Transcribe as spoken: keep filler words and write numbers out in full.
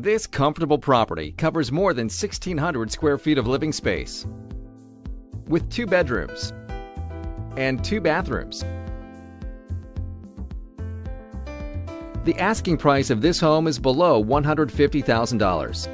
This comfortable property covers more than sixteen hundred square feet of living space. With two bedrooms and two bathrooms. The asking price of this home is below one hundred fifty thousand dollars.